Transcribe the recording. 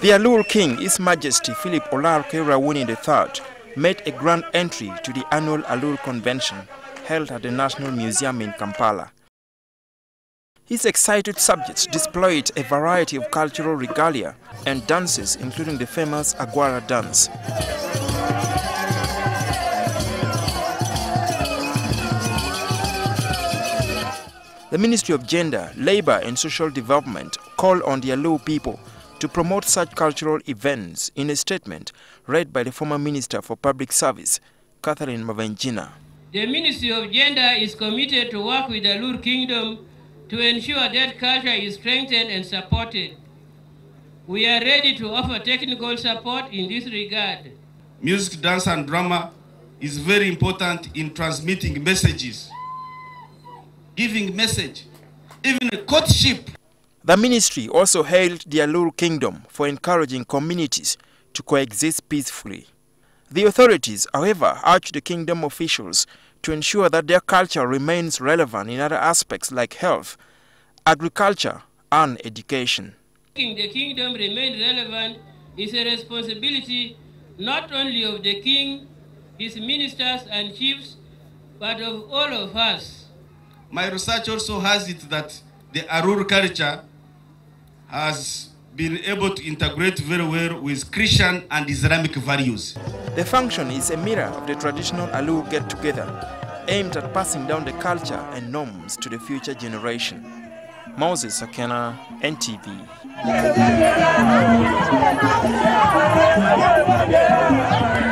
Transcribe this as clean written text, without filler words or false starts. The Alur King, His Majesty Philip Olar Kerawuni III, made a grand entry to the annual Alur Convention held at the National Museum in Kampala. His excited subjects displayed a variety of cultural regalia and dances, including the famous Agwara dance. The Ministry of Gender, Labour and Social Development called on the Alur people to promote such cultural events in a statement read by the former Minister for Public Service, Catherine Mavangina. The Ministry of Gender is committed to work with the Alur Kingdom to ensure that culture is strengthened and supported. We are ready to offer technical support in this regard. Music, dance and drama is very important in transmitting messages, giving message, even a courtship. The ministry also hailed the Alur Kingdom for encouraging communities to coexist peacefully. The authorities, however, urged the kingdom officials to ensure that their culture remains relevant in other aspects like health, agriculture, and education. Making the kingdom remain relevant is a responsibility not only of the king, his ministers and chiefs, but of all of us. My research also has it that the Alur culture has been able to integrate very well with Christian and Islamic values. The function is a mirror of the traditional Alur get-together, aimed at passing down the culture and norms to the future generation. Moses Akena, NTV.